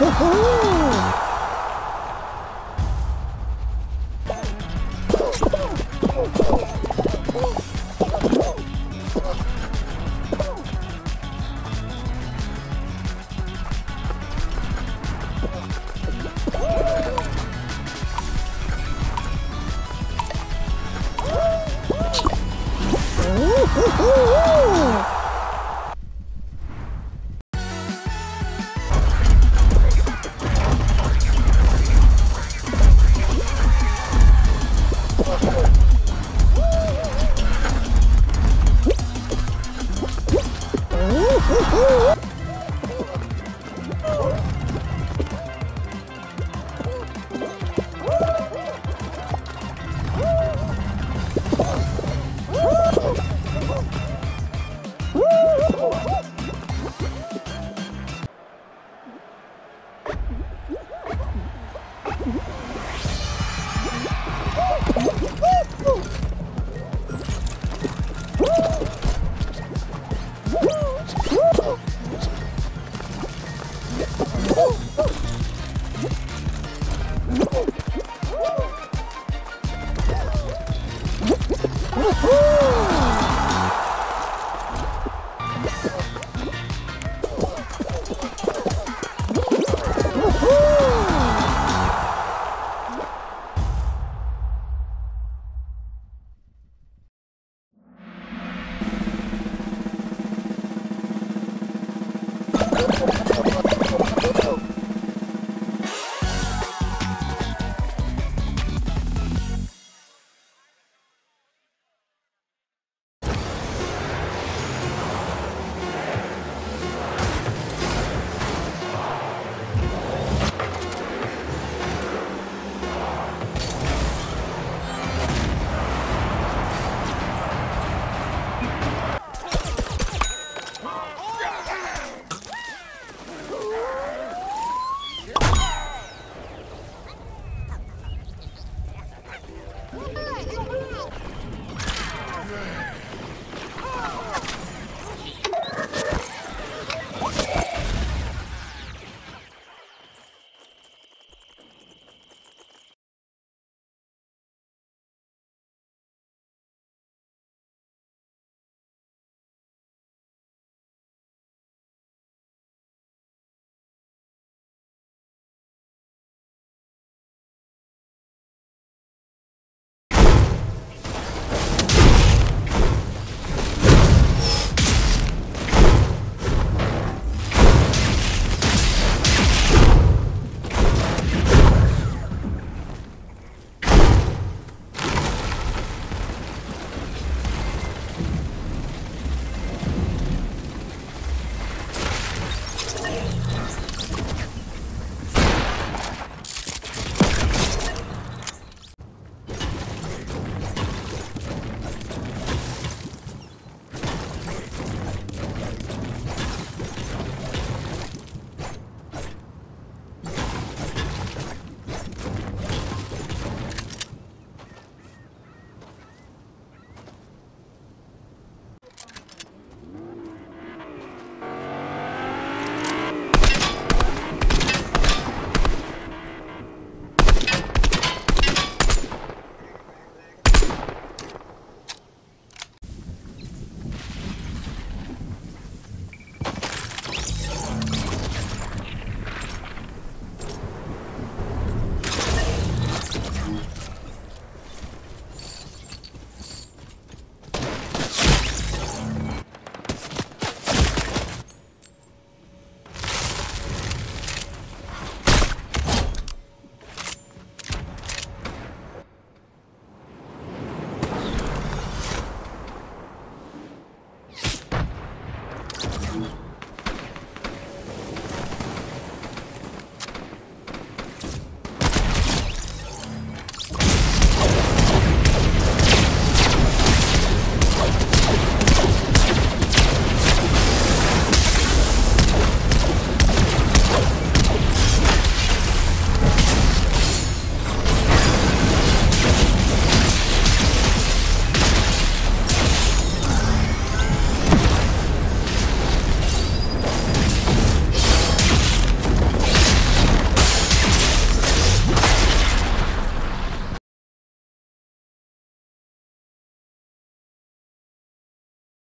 Woo!